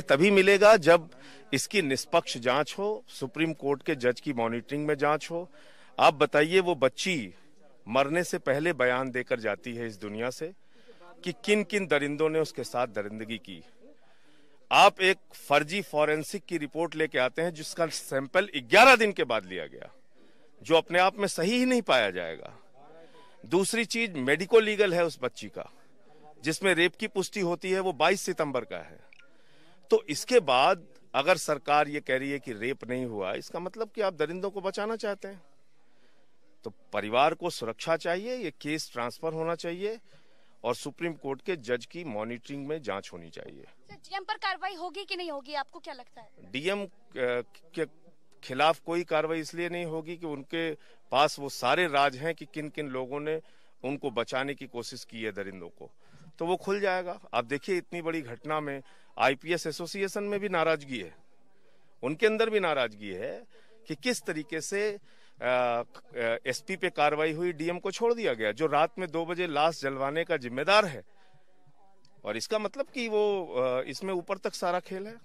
तभी मिलेगा जब इसकी निष्पक्ष जांच हो, सुप्रीम कोर्ट के जज की मॉनिटरिंग में जांच हो। आप बताइए, वो बच्ची मरने से पहले बयान देकर जाती है इस दुनिया से कि किन किन दरिंदों ने उसके साथ दरिंदगी की। आप एक फर्जी फॉरेंसिक की रिपोर्ट लेके आते हैं जिसका सैंपल 11 दिन के बाद लिया गया, जो अपने आप में सही ही नहीं पाया जाएगा। दूसरी चीज, मेडिको लीगल है उस बच्ची का जिसमें रेप की पुष्टि होती है, वो 22 सितंबर का है। तो इसके बाद अगर सरकार ये कह रही है कि रेप नहीं हुआ, इसका मतलब कि आप दरिंदों को बचाना चाहते हैं। तो परिवार को सुरक्षा चाहिए, ये केस ट्रांसफर होना चाहिए और सुप्रीम कोर्ट के जज की मॉनिटरिंग में जांच होनी चाहिए। डीएम पर कार्रवाई होगी कि नहीं होगी, आपको क्या लगता है? डीएम के खिलाफ कोई कार्रवाई इसलिए नहीं होगी कि उनके पास वो सारे राज हैं कि किन किन लोगों ने उनको बचाने की कोशिश की है दरिंदों को, तो वो खुल जाएगा। आप देखिए, इतनी बड़ी घटना में IPS एसोसिएशन में भी नाराजगी है, उनके अंदर भी नाराजगी है कि किस तरीके से एसपी पे कार्रवाई हुई, डीएम को छोड़ दिया गया, जो रात में 2 बजे लाश जलवाने का जिम्मेदार है। और इसका मतलब कि वो इसमें ऊपर तक सारा खेल है।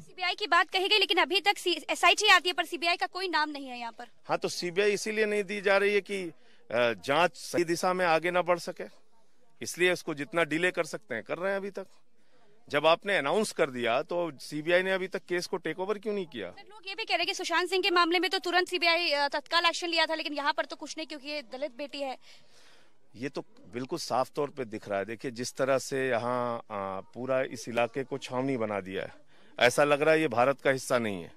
सीबीआई की बात कही गई, लेकिन अभी तक SIT आती है पर सीबीआई का कोई नाम नहीं है यहाँ पर। हाँ, तो सीबीआई इसीलिए नहीं दी जा रही है कि जांच सही दिशा में आगे ना बढ़ सके, इसलिए उसको जितना डिले कर सकते हैं कर रहे हैं। अभी तक जब आपने अनाउंस कर दिया तो सीबीआई ने अभी तक केस को टेक ओवर क्यों नहीं किया? लोग ये भी कह रहे हैं कि सुशांत सिंह के मामले में तो तुरंत सीबीआई तत्काल एक्शन लिया था, लेकिन यहाँ पर तो कुछ नहीं क्योंकि ये दलित बेटी है। ये तो बिल्कुल साफ तौर पे दिख रहा है। देखिए, जिस तरह से यहाँ पूरा इस इलाके को छावनी बना दिया है, ऐसा लग रहा है ये भारत का हिस्सा नहीं है।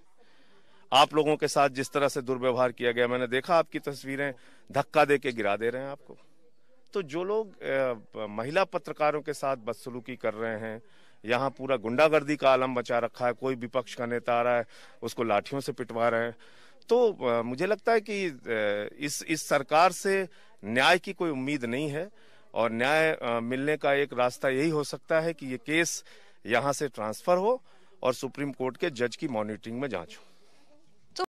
आप लोगों के साथ जिस तरह से दुर्व्यवहार किया गया, मैंने देखा आपकी तस्वीरें, धक्का दे के गिरा दे रहे हैं आपको। तो जो लोग महिला पत्रकारों के साथ बदसलूकी कर रहे हैं, यहाँ पूरा गुंडागर्दी का आलम मचा रखा है, कोई विपक्ष का नेता आ रहा है उसको लाठियों से पिटवा रहे हैं, तो मुझे लगता है कि इस सरकार से न्याय की कोई उम्मीद नहीं है। और न्याय मिलने का एक रास्ता यही हो सकता है कि ये केस यहाँ से ट्रांसफर हो और सुप्रीम कोर्ट के जज की मॉनिटरिंग में जांच हो।